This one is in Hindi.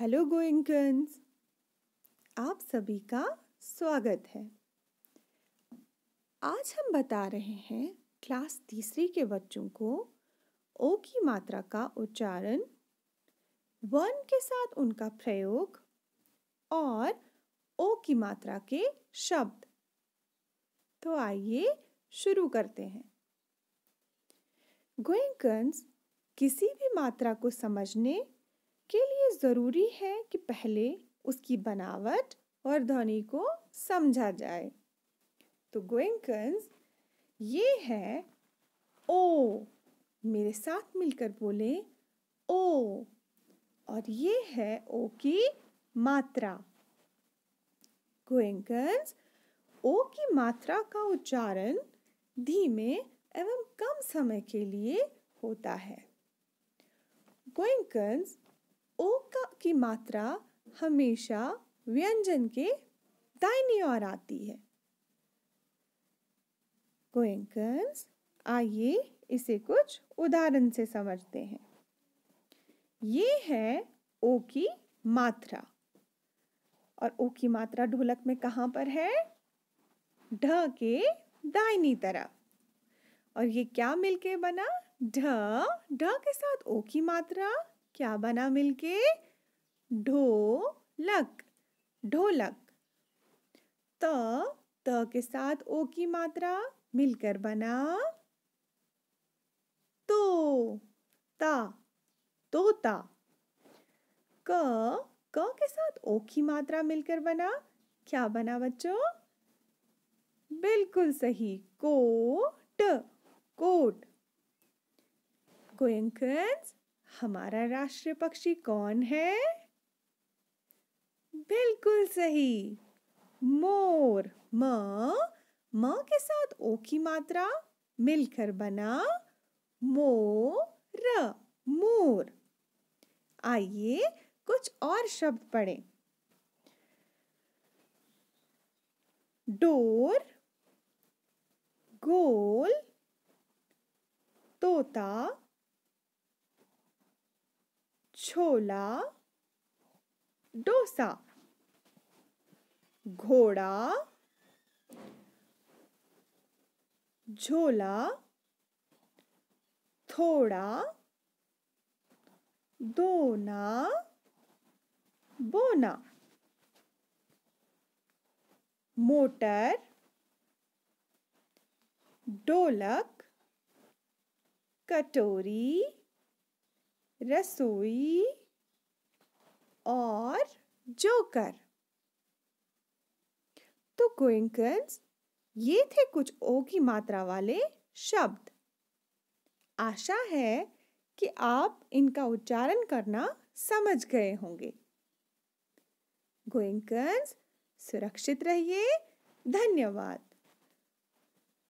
हेलो गोएनकंस, आप सभी का स्वागत है। आज हम बता रहे हैं क्लास तीसरी के बच्चों को ओ की मात्रा का उच्चारण, वन के साथ उनका प्रयोग और ओ की मात्रा के शब्द। तो आइए शुरू करते हैं। गोएनकंस, किसी भी मात्रा को समझने के लिए ज़रूरी है कि पहले उसकी बनावट और ध्वनि को समझा जाए। तो गोएनकंस, ये है ओ, मेरे साथ मिलकर बोले ओ, और ये है ओ की मात्रा। गोएनकंस, ओ की मात्रा का उच्चारण धीमे एवं कम समय के लिए होता है। गोएनकंस, ओ की मात्रा हमेशा व्यंजन के दाहिनी ओर आती है। गोएनकंस, आइए इसे कुछ उदाहरण से समझते हैं। ये है ओ की मात्रा, और ओ की मात्रा ढोलक में कहाँ पर है? ढ के दाहिनी तरफ। और ये क्या मिलके बना? ढ। ढ के साथ ओ की मात्रा क्या बना मिलके? ढोलक, ढोलक। त के साथ ओ की मात्रा मिलकर बना तो, ता, तोता। क के साथ ओ की मात्रा मिलकर बना क्या बना बच्चों? बिल्कुल सही, कोट, कोट। गोएनकंस, हमारा राष्ट्रीय पक्षी कौन है? बिल्कुल सही, मोर। म के साथ ओ की मात्रा मिलकर बना मोर, मोर। आइए कुछ और शब्द पढ़ें। डोर, गोल, तोता, छोला, डोसा, घोड़ा, झोला, थोड़ा, दोना, बोना, मोटर, ढोलक, कटोरी, रसोई और जोकर। तो गोएनकंस, ये थे कुछ ओ की मात्रा वाले शब्द। आशा है कि आप इनका उच्चारण करना समझ गए होंगे। गोएनकंस, सुरक्षित रहिए। धन्यवाद।